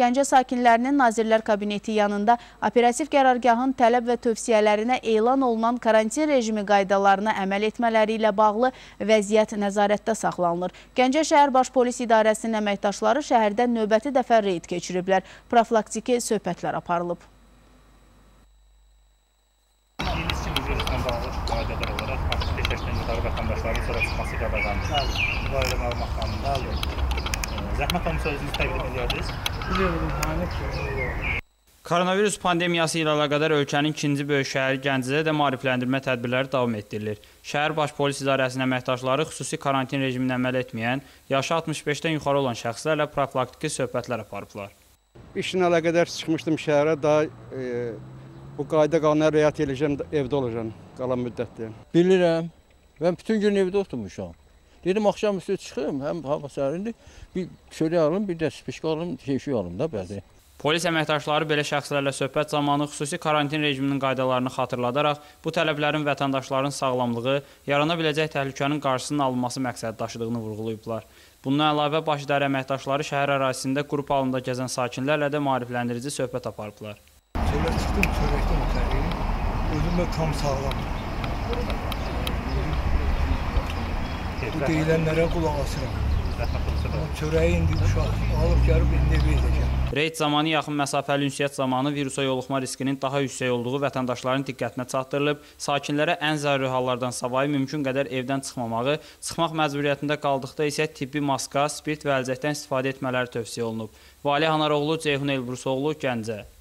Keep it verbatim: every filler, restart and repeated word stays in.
Gəncə sakinlərinin Nazirlər Kabineti yanında operativ qərargahın tələb və tövsiyələrinə elan olunan karantin rejimi qaydalarına əməl etmələri ilə bağlı vəziyyət nəzarətdə saxlanılır. Gəncə şəhər Baş Polis İdarəsinin əməkdaşları şəhərdə növbəti dəfə reyd keçiriblər. Profilaktiki söhbətlər aparılıb. Koronavirus pandemiyası ilə əlaqədar ölkənin ikinci böyük şəhəri Gəncədə də maarifləndirmə tədbirləri davam etdirilir. Şəhər Baş Polis İdarəsinin əməkdaşları xüsusi karantin rejiminə əməl etməyən, yaşı altmış beşdən yuxarı olan şəxslərlə profilaktiki söhbətlər aparıblar. İşinə əlaqədar çıxmışdım şəhərə, daha e, bu qayda qanuna riayət edəcəm, evdə olacağam qalan müddətdə. Bilirəm, mən bütün gün evdə oturmuşam. Dedim akşam üstü çıxım, həm hava sərindir, bir çörək alım, bir də spişka alım, keyfi alım da bəzi. Polis əməkdaşları belə şəxslərlə söhbət zamanı xüsusi karantin rejiminin qaydalarını xatırladaraq bu tələblərin vətəndaşların sağlamlığı, yarana biləcək təhlükənin qarşısının alınması məqsəd daşıdığını vurğulayıblar. Bundan əlavə baş idarə əməkdaşları şəhər ərazisində qrup halında gəzən sakinlərlə də maarifləndirici söhbət aparıblar. Çörək çıxdım, çörəkdən ötəri, özümə tam sağlamdır. Bu deyilənlərə qulaq asıram. Çörəyi indi uşaq alıb gəlib indi evə edəcəm. Reyd zamanı yaxın məsafəli ünsiyyət zamanı virusa yoluxma riskinin daha yüksək olduğu vətəndaşların diqqətinə çatdırılıb, sakinlərə ən zəruri hallardan savayı mümkün qədər evdən çıxmamağı, çıxmaq məcburiyyətində qaldıqda isə tibbi maska, spirt və əlcəkdən istifadə etmələri tövsiyə olunub. Vali Hanaroğlu, Ceyhun Elbrusoğlu, Gəncə.